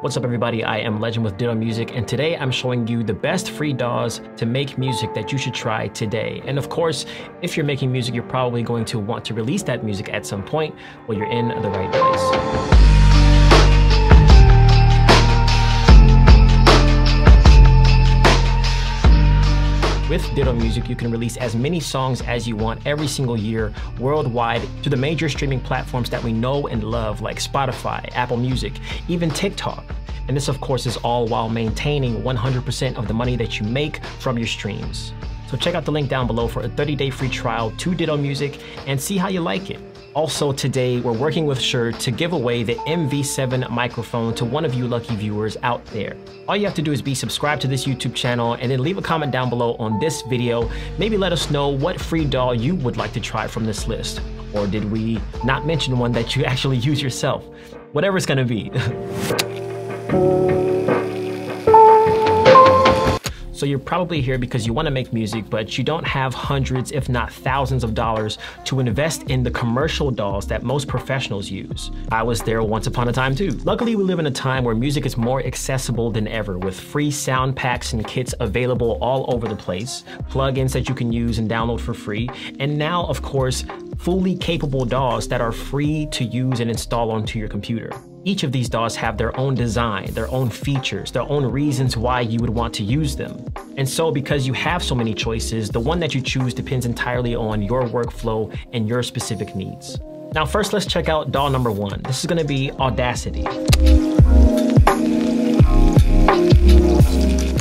What's up everybody, I am Legend with Ditto Music, and today I'm showing you the best free DAWs to make music that you should try today. And of course, if you're making music, you're probably going to want to release that music at some point. Well, you're in the right place. With Ditto Music, you can release as many songs as you want every single year worldwide to the major streaming platforms that we know and love, like Spotify, Apple Music, even TikTok. And this, of course, is all while maintaining 100% of the money that you make from your streams. So check out the link down below for a 30-day free trial to Ditto Music and see how you like it. Also today, we're working with Shure to give away the MV7 microphone to one of you lucky viewers out there. All you have to do is be subscribed to this YouTube channel and then leave a comment down below on this video. Maybe let us know what free DAW you would like to try from this list. Or did we not mention one that you actually use yourself? Whatever it's gonna be. So you're probably here because you want to make music, but you don't have hundreds, if not thousands of dollars to invest in the commercial DAWs that most professionals use. I was there once upon a time too. Luckily, we live in a time where music is more accessible than ever, with free sound packs and kits available all over the place, plugins that you can use and download for free, and now, of course, fully capable DAWs that are free to use and install onto your computer. Each of these DAWs have their own design, their own features, their own reasons why you would want to use them. And so because you have so many choices, the one that you choose depends entirely on your workflow and your specific needs. Now first, let's check out DAW number one. This is gonna be Audacity.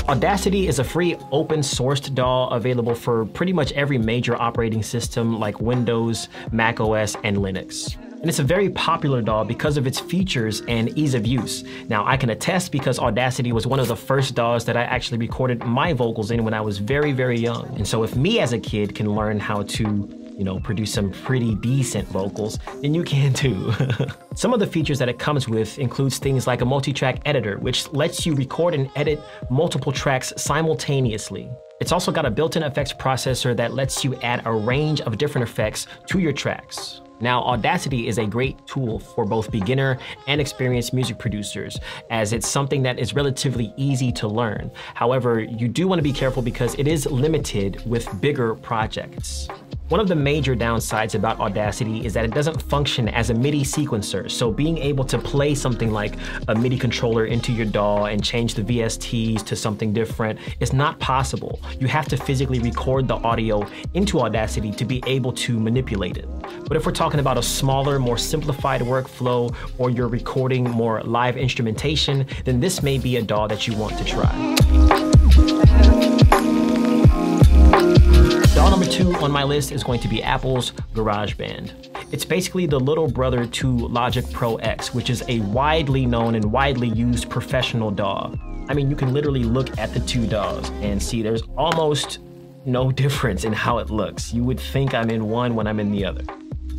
Audacity is a free open sourced DAW available for pretty much every major operating system like Windows, Mac OS, and Linux. And it's a very popular DAW because of its features and ease of use. Now I can attest because Audacity was one of the first DAWs that I actually recorded my vocals in when I was very, very young. And so if me as a kid can learn how to produce some pretty decent vocals, then you can too. Some of the features that it comes with includes things like a multi-track editor, which lets you record and edit multiple tracks simultaneously. It's also got a built-in effects processor that lets you add a range of different effects to your tracks. Now, Audacity is a great tool for both beginner and experienced music producers, as it's something that is relatively easy to learn. However, you do want to be careful because it is limited with bigger projects. One of the major downsides about Audacity is that it doesn't function as a MIDI sequencer. So being able to play something like a MIDI controller into your DAW and change the VSTs to something different is not possible. You have to physically record the audio into Audacity to be able to manipulate it. But if we're talking about a smaller, more simplified workflow, or you're recording more live instrumentation, then this may be a DAW that you want to try. DAW number two on my list is going to be Apple's GarageBand. It's basically the little brother to Logic Pro X, which is a widely known and widely used professional DAW. I mean, you can literally look at the two DAWs and see there's almost no difference in how it looks. You would think I'm in one when I'm in the other.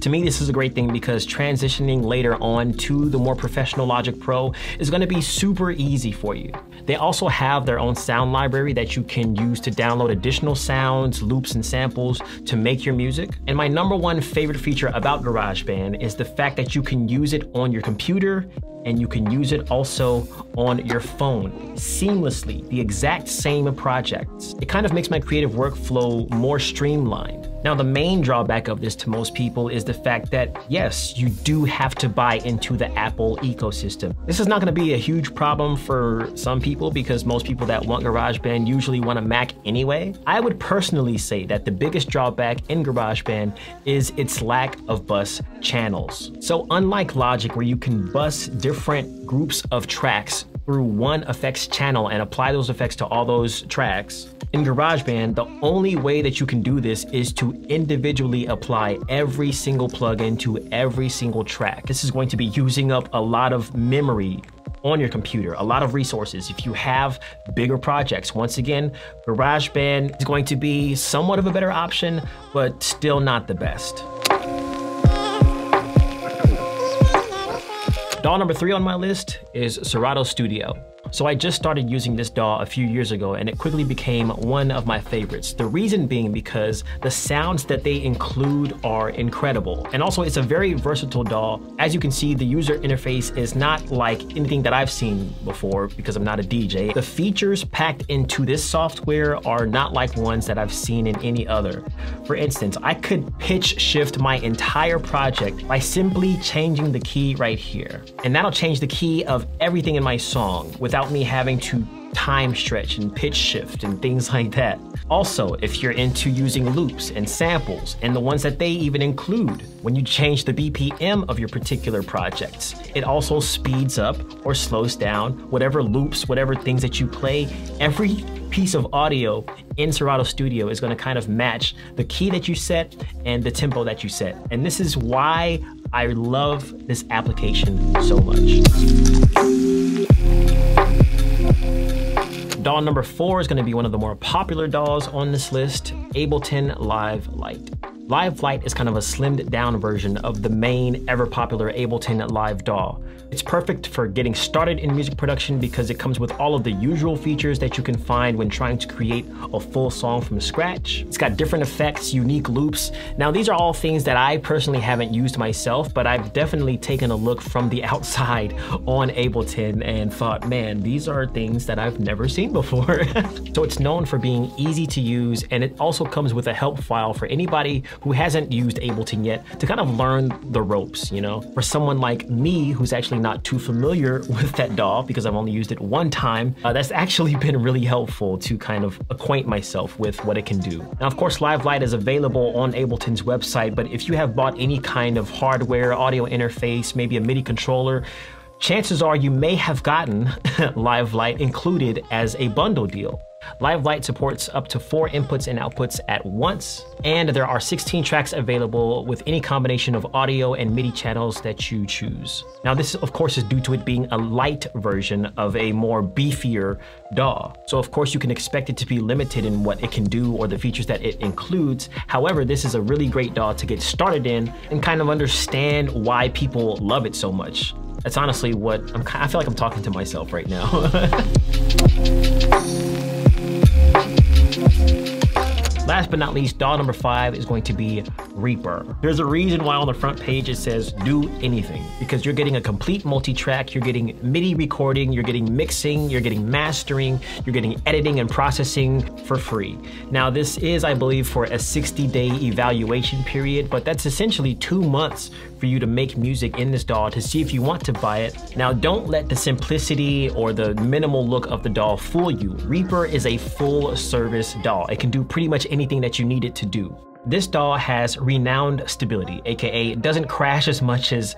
To me, this is a great thing because transitioning later on to the more professional Logic Pro is going to be super easy for you. They also have their own sound library that you can use to download additional sounds, loops, and samples to make your music. And my number one favorite feature about GarageBand is the fact that you can use it on your computer and you can use it also on your phone seamlessly, the exact same projects. It kind of makes my creative workflow more streamlined. Now, the main drawback of this to most people is the fact that, yes, you do have to buy into the Apple ecosystem. This is not gonna be a huge problem for some people because most people that want GarageBand usually want a Mac anyway. I would personally say that the biggest drawback in GarageBand is its lack of bus channels. So unlike Logic, where you can bus different groups of tracks through one effects channel and apply those effects to all those tracks, in GarageBand, the only way that you can do this is to individually apply every single plugin to every single track. This is going to be using up a lot of memory on your computer, a lot of resources. If you have bigger projects, once again, GarageBand is going to be somewhat of a better option, but still not the best. DAW number three on my list is Serato Studio. So I just started using this DAW a few years ago and it quickly became one of my favorites. The reason being because the sounds that they include are incredible. And also it's a very versatile DAW. As you can see, the user interface is not like anything that I've seen before because I'm not a DJ. The features packed into this software are not like ones that I've seen in any other. For instance, I could pitch shift my entire project by simply changing the key right here. And that'll change the key of everything in my song without me having to time stretch and pitch shift and things like that. Also, if you're into using loops and samples and the ones that they even include, when you change the BPM of your particular projects, it also speeds up or slows down whatever loops, whatever things that you play. Every piece of audio in Serato Studio is going to kind of match the key that you set and the tempo that you set. And this is why I love this application so much. DAW number 4 is going to be one of the more popular DAWs on this list, Ableton Live Lite. Live Lite is kind of a slimmed down version of the main ever popular Ableton Live DAW. It's perfect for getting started in music production because it comes with all of the usual features that you can find when trying to create a full song from scratch. It's got different effects, unique loops. Now, these are all things that I personally haven't used myself, but I've definitely taken a look from the outside on Ableton and thought, man, these are things that I've never seen before. So it's known for being easy to use, and it also comes with a help file for anybody who hasn't used Ableton yet to kind of learn the ropes, you know? For someone like me, who's actually not too familiar with that DAW because I've only used it one time, that's actually been really helpful to kind of acquaint myself with what it can do. Now, of course, Live Lite is available on Ableton's website, but if you have bought any kind of hardware, audio interface, maybe a MIDI controller, chances are you may have gotten Live Lite included as a bundle deal. Live Lite supports up to 4 inputs and outputs at once, and there are 16 tracks available with any combination of audio and MIDI channels that you choose. Now, this of course is due to it being a light version of a more beefier DAW. So of course you can expect it to be limited in what it can do or the features that it includes. However, this is a really great DAW to get started in and kind of understand why people love it so much. That's honestly what I feel like I'm talking to myself right now. Last but not least, DAW number 5 is going to be Reaper. There's a reason why on the front page it says do anything, because you're getting a complete multi-track, you're getting MIDI recording, you're getting mixing, you're getting mastering, you're getting editing and processing for free. Now this is, I believe, for a 60-day evaluation period, but that's essentially 2 months for you to make music in this DAW to see if you want to buy it. Now don't let the simplicity or the minimal look of the DAW fool you. Reaper is a full-service DAW. It can do pretty much anything that you need it to do. This DAW has renowned stability, aka it doesn't crash as much as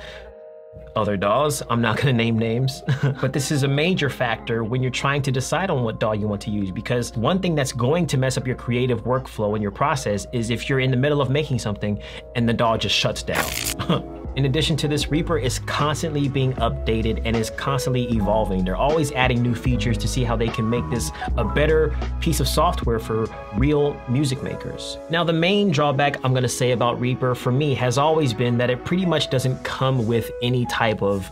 other DAWs. I'm not gonna name names, but this is a major factor when you're trying to decide on what DAW you want to use, because one thing that's going to mess up your creative workflow and your process is if you're in the middle of making something and the DAW just shuts down. In addition to this, Reaper is constantly being updated and is constantly evolving. They're always adding new features to see how they can make this a better piece of software for real music makers. Now, the main drawback I'm gonna say about Reaper for me has always been that it pretty much doesn't come with any type of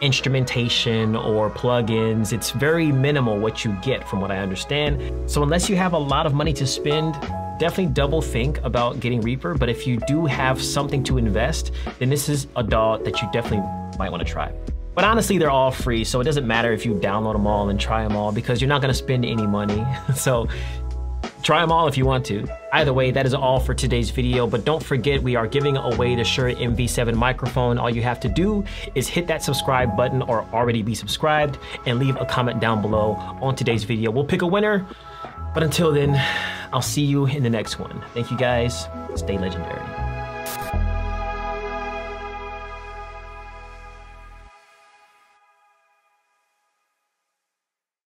instrumentation or plugins. It's very minimal what you get from what I understand. So unless you have a lot of money to spend, definitely double think about getting Reaper, but if you do have something to invest, then this is a DAW that you definitely might want to try. But honestly, they're all free, so it doesn't matter if you download them all and try them all because you're not going to spend any money. So try them all if you want to. Either way, that is all for today's video, but don't forget we are giving away the Shure MV7 microphone. All you have to do is hit that subscribe button or already be subscribed and leave a comment down below on today's video. We'll pick a winner, but until then, I'll see you in the next one. Thank you guys. Stay legendary.